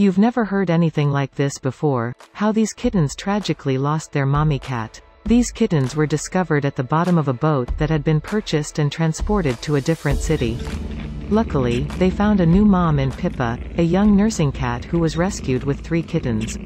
You've never heard anything like this before, how these kittens tragically lost their mommy cat. These kittens were discovered at the bottom of a boat that had been purchased and transported to a different city. Luckily, they found a new mom in Pipa, a young nursing cat who was rescued with 3 kittens.